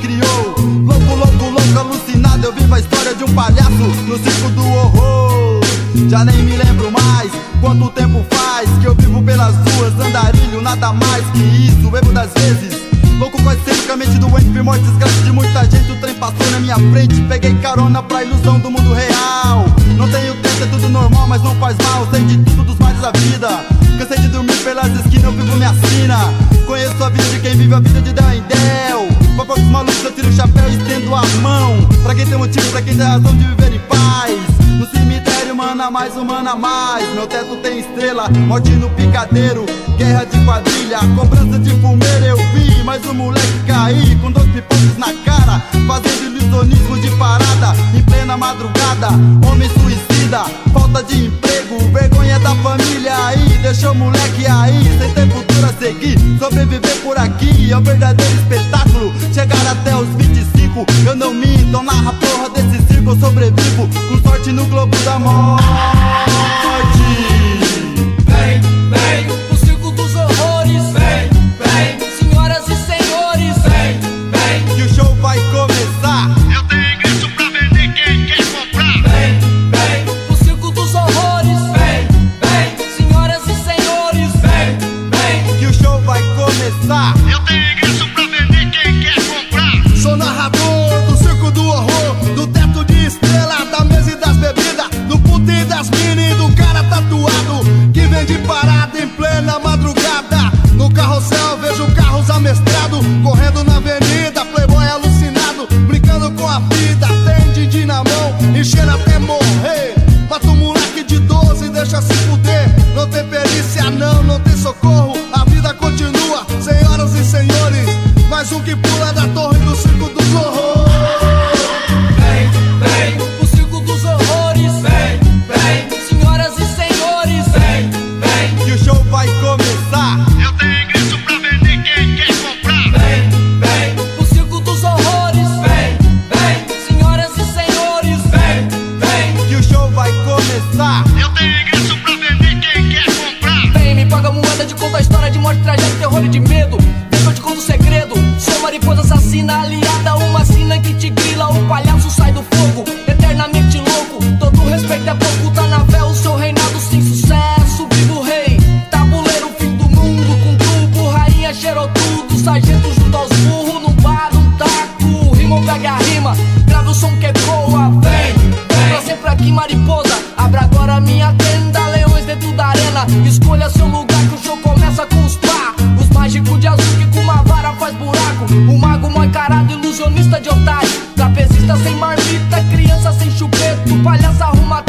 criou. Louco, louco, louco, alucinado, eu vivo a história de um palhaço no circo do horror. Já nem me lembro mais quanto tempo faz que eu vivo pelas ruas, andarilho, nada mais que isso, bebo das vezes. Louco, quase cercamente doente, vi mortes grandes de muita gente. O trem passou na minha frente, peguei carona pra ilusão do mundo real. Não tenho tempo, é tudo normal, mas não faz mal. Sei de tudo, dos males da vida. Cansei de dormir pelas esquinas, eu vivo minha sina. Conheço a vida de quem vive a vida de Del em Del. Pra poucos malucos eu tiro o chapéu e estendo a mão. Pra quem tem motivo, pra quem tem razão de viver em paz. No cemitério, mana mais, humana mais. Meu teto tem estrela, morte no picadeiro. Guerra de quadrilha, cobrança de fumeiro eu vi. Mas o moleque caí com 2 pipocos na cara, fazendo ilusionismo de parada em plena madrugada. Homem suicida, falta de emprego, vergonha da família aí, deixou o moleque aí, sem ter futuro a seguir. Sobreviver por aqui é um verdadeiro espetáculo, chegar até os 25. Eu não minto, eu narro a porra desse circo, eu sobrevivo com sorte no globo da morte. Vem, vem de otário, trapezista sem marmita, criança sem chupeta, palhaço arruma